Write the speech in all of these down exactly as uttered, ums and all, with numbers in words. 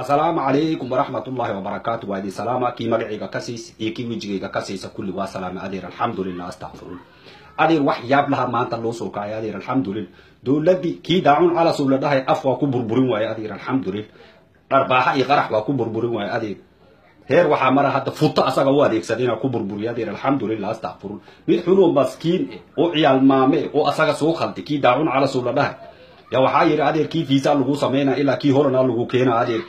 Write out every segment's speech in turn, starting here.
السلام عليكم ورحمة الله وبركاته وادي سلامة كي مرعيك كسيس يكي وجيك كسيس كل واسلامة أدير الحمد لله أستغفرون أدير وحياب لها ما تلو سوكا يا أدير الحمد لله دول لدي كي داعون على سولة دهي أفوا كبر برون ويا أدير الحمد لله أرباحا يغرح وكبر برون ويا أدير هير وحا مرة حتى فوطة أساقا واديك سدينا كبر برون يا أدير الحمد لله أستغفرون من حلو مسكين أو عيال مامي أو أساقا سوخا كي داعون على سولة دهي يا وحير أدير كي فيزا لغو سمينا إلا كي هورنا لغو كينا أدير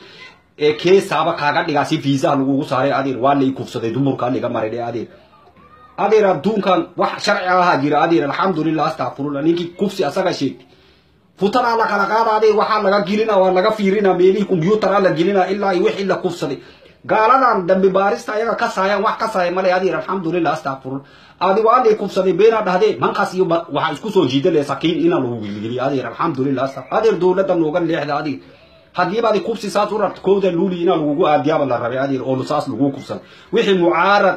إيه كي سابق حاجات لغاسي فيزا لغو ساري أدير والي كفصة دمر كان لغا مريدي أدير أدير أدون كان وح شرعها جير أدير الحمد لله أستغفر الله نيكي كفصة أساقا شيك فترى لغا لغا أدير وحا لغا جيرنا ولغا فيرنا ميلي كمبيوتر لغا جيرنا إلا يوحي إلا كفصة قالنا دم ببارستا يغا كسايا وح كسايا مالي أدير الحمد لله أستغفر الله أدي وعلي كوفسة بينا بهذه من قاسي وحاسكوسو جيدا لسكين إنا لو بيجي أدي الحمد لله أستغفر أدي دولة دم لوجن ليه هذا أدي هدي بعد كوفسة ساتورة كود اللولي إنا لو جو أدي أبلا ربي أدي أول ساس لو كوفسة وحي معارض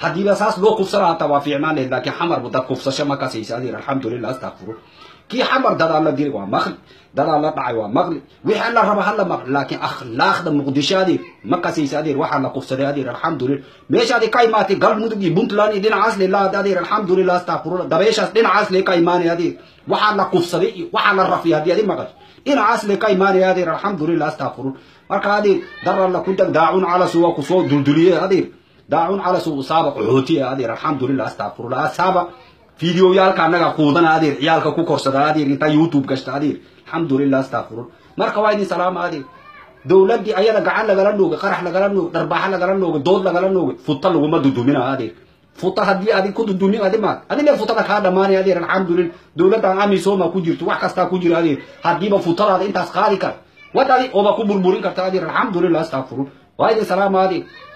هدي بساس لو كوفسة حتى وفي عمله لكن حمر بده كوفسة شما كاسي أدي الحمد لله أستغفر كي حمر ده الله دير ومغل ده الله بعي ومغل وحي الله ربي الله مغل لكن أخلاق ده مقدش أدي ما كاسي أدي وحي الله كوفسة أدي الحمد لله مش أدي كايماتي قلب مدقي بنتلاني دين عسل الله أدي الحمد لله استغفر الله ده بيش دين عسل كايماني أدي وحي الله كوفسة وحي الله رفي أدي أدي مغل إن عسل كايماني أدي الحمد لله استغفر مركا أدي ده الله كنت داعون على سوا كوسو دلدلية أدي داعون على سوا سابق عوتي أدي الحمد لله استغفر الله سابق فيديو يالك أنا كودن عادير يالك كوكور صدر عادير إنت يوتيوب كشت عادير الحمد لله استغفر مركب وايدي سلام عادير دولة دي أيها لقعان لقلنوج قرح لقلنوج رباح لقلنوج دود لقلنوج فطة لقمة دودمنا عادير فطة هدي عادير كود الدنيا عادير ما عادير ما فطة كهذا ماني عادير الحمد لله دولة عامي سوما كوجير توقع كستا كوجير عادير هدي ما فطة عادير إنت أسخاري كار وتعادي أو ما كوبر بورين كار عادير الحمد لله استغفر وايدي سلام عادير.